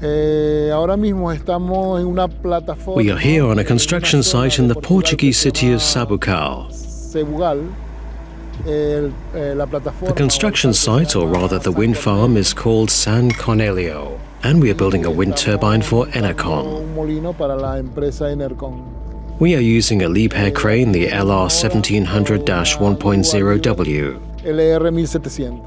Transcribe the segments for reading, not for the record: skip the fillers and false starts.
We are here on a construction site in the Portuguese city of Sabugal. The construction site, or rather the wind farm, is called San Cornelio, and we are building a wind turbine for Enercon. We are using a Liebherr crane, the LR 1700-1.0W. LR 1700.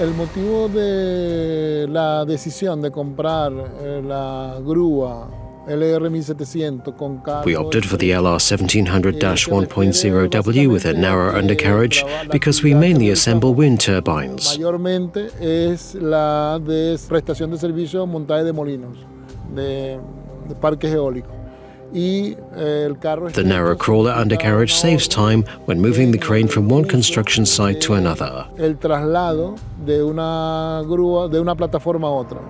El motivo de la decisión de comprar la grúa LR 1700 con cargo. We opted for the LR 1700-1.0W with a narrow undercarriage because we mainly assemble wind turbines. Mayormente es la de prestación de servicio, montaje de molinos, de parques eólicos. The narrow crawler undercarriage saves time when moving the crane from one construction site to another. El traslado de una grúa de una plataforma a otra.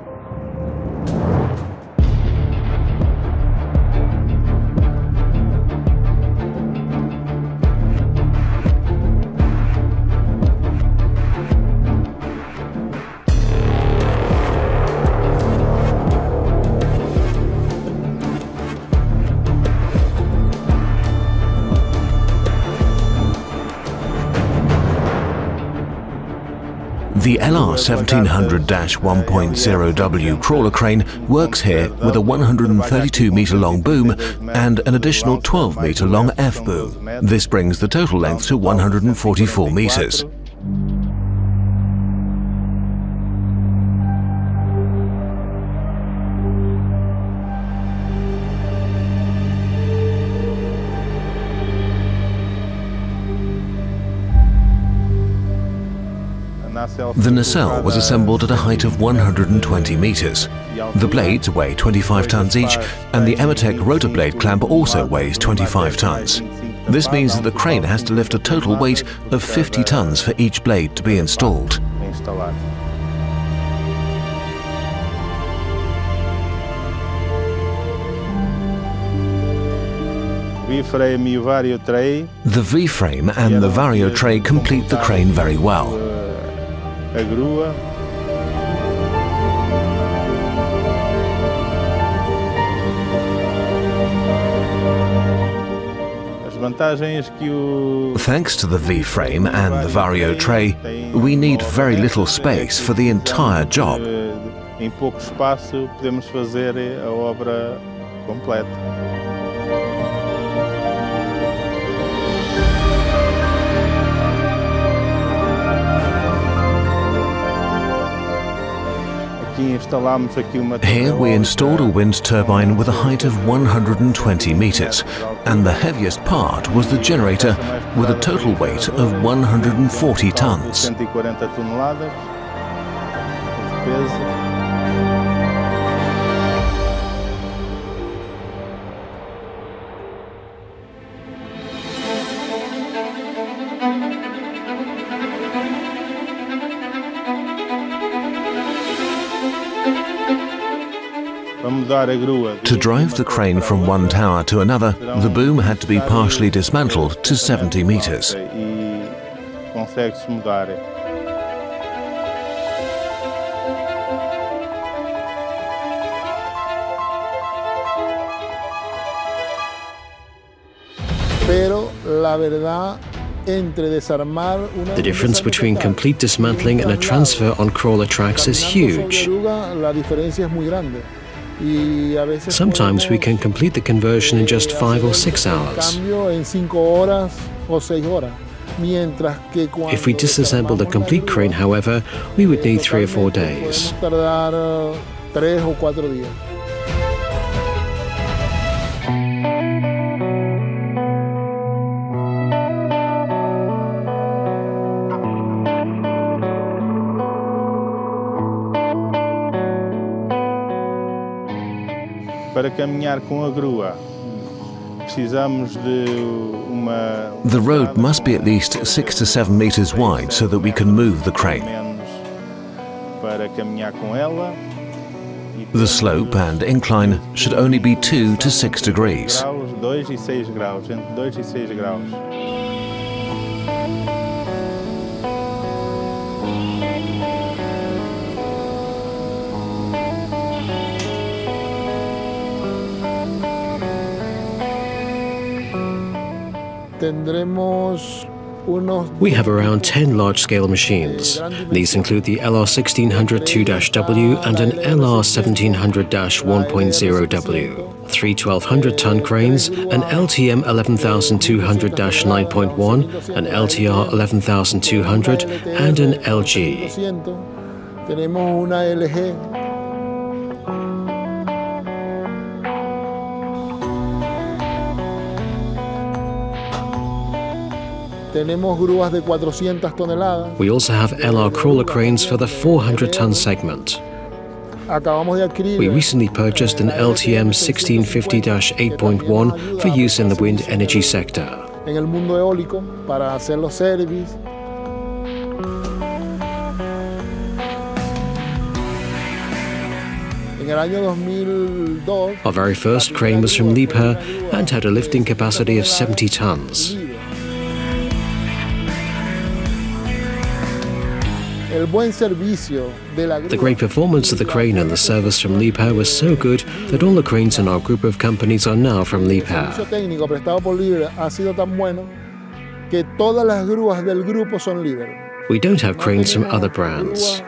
The LR 1700-1.0W crawler crane works here with a 132-meter-long boom and an additional 12-meter-long F-boom. This brings the total length to 144 meters. The nacelle was assembled at a height of 120 meters. The blades weigh 25 tons each, and the Ematec rotor blade clamp also weighs 25 tons. This means that the crane has to lift a total weight of 50 tons for each blade to be installed. The V-frame and the Vario tray complete the crane very well. La grúa. Thanks to the V-frame and the Vario tray, we need very little space for the entire job. Em pouco espaço podemos fazer a obra completa. Here we installed a wind turbine with a height of 120 meters, and the heaviest part was the generator with a total weight of 140 tons. To drive the crane from one tower to another, the boom had to be partially dismantled to 70 meters. The difference between complete dismantling and a transfer on crawler tracks is huge. Sometimes we can complete the conversion in just 5 or 6 hours. If we disassemble the complete crane, however, we would need 3 or 4 days. The road must be at least 6 to 7 meters wide so that we can move the crane. The slope and incline should only be 2 to 6 degrees. We have around 10 large-scale machines. These include the LR 1600-2-W and an LR 1700-1.0W, 3 1200-ton cranes, an LTM 11200-9.1, an LTR 11200, and an LG. We also have LR crawler cranes for the 400-ton segment. We recently purchased an LTM 1650-8.1 for use in the wind energy sector. Our very first crane was from Liebherr and had a lifting capacity of 70 tons. The great performance of the crane and the service from Liebherr was so good that all the cranes in our group of companies are now from Liebherr. We don't have cranes from other brands.